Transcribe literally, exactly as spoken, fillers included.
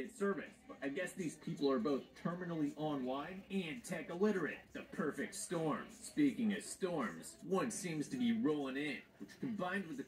get service. I guess these people are both terminally online and tech illiterate. The perfect storm. Speaking of storms, one seems to be rolling in, which combined with the